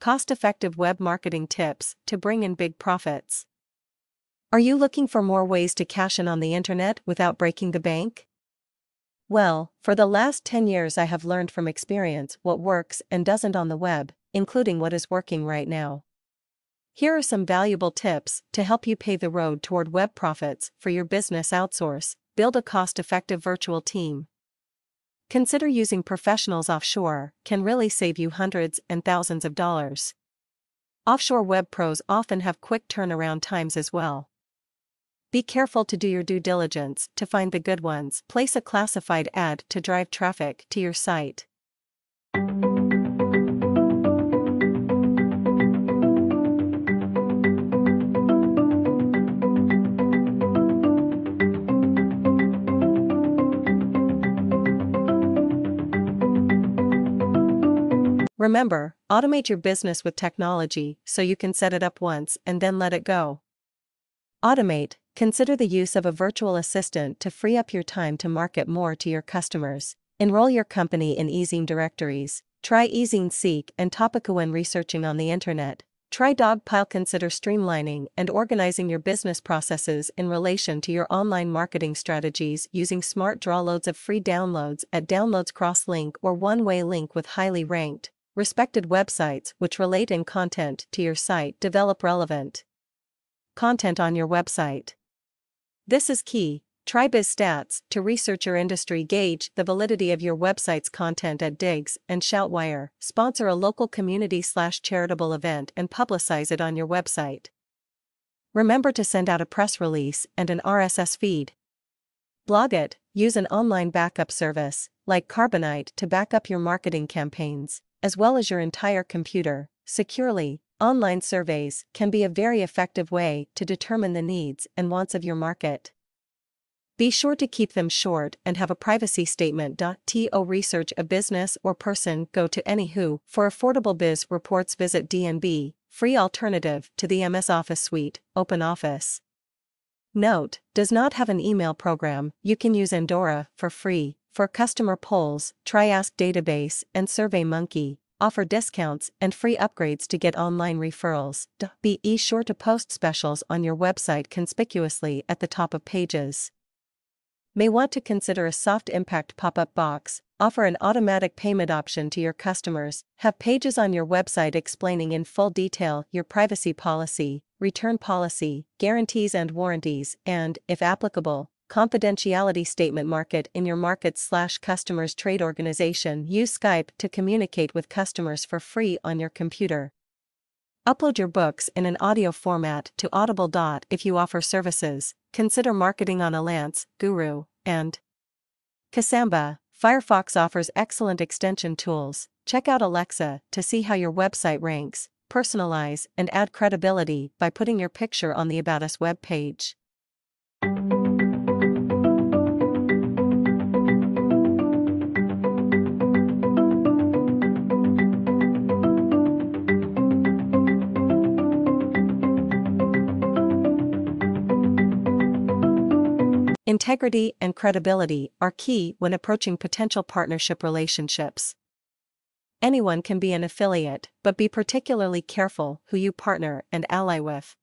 cost-effective web marketing tips to bring in big profits. Are you looking for more ways to cash in on the internet without breaking the bank? Well, for the last 10 years I have learned from experience what works and doesn't on the web, including what is working right now. Here are some valuable tips to help you pave the road toward web profits for your business. Outsource, build a cost-effective virtual team. Consider using professionals offshore, can really save you hundreds and thousands of dollars. Offshore web pros often have quick turnaround times as well. Be careful to do your due diligence to find the good ones. Place a classified ad to drive traffic to your site. Remember, automate your business with technology so you can set it up once and then let it go. Automate. Consider the use of a virtual assistant to free up your time to market more to your customers. Enroll your company in eZine directories. Try eZine Seek and Topica when researching on the internet. Try Dogpile. Consider streamlining and organizing your business processes in relation to your online marketing strategies using smart drawloads of free downloads at downloads cross-link or one-way link with highly ranked, respected websites which relate in content to your site. Develop relevant content on your website. This is key. Try BizStats to research your industry, gauge the validity of your website's content at Diggs and Shoutwire, sponsor a local community/charitable event and publicize it on your website. Remember to send out a press release and an RSS feed. Blog it, use an online backup service, like Carbonite to back up your marketing campaigns, as well as your entire computer, securely. Online surveys can be a very effective way to determine the needs and wants of your market. Be sure to keep them short and have a privacy statement. To research a business or person, go to anywho. For affordable biz reports, visit D&B, free alternative to the MS Office suite, Open Office. Note, does not have an email program. You can use Andora for free. For customer polls, try Ask Database and SurveyMonkey. Offer discounts and free upgrades to get online referrals. Be sure to post specials on your website conspicuously at the top of pages. May want to consider a soft impact pop-up box, offer an automatic payment option to your customers, have pages on your website explaining in full detail your privacy policy, return policy, guarantees and warranties, and, if applicable, confidentiality statement. Market in your market/customers trade organization. Use Skype to communicate with customers for free on your computer. Upload your books in an audio format to Audible. If you offer services, consider marketing on Elance, Guru, and Kasamba. Firefox offers excellent extension tools. Check out Alexa to see how your website ranks, personalize and add credibility by putting your picture on the About Us webpage. Integrity and credibility are key when approaching potential partnership relationships. Anyone can be an affiliate, but be particularly careful who you partner and ally with.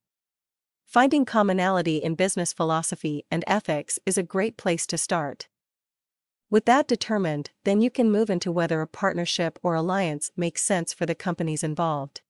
Finding commonality in business philosophy and ethics is a great place to start. With that determined, then you can move into whether a partnership or alliance makes sense for the companies involved.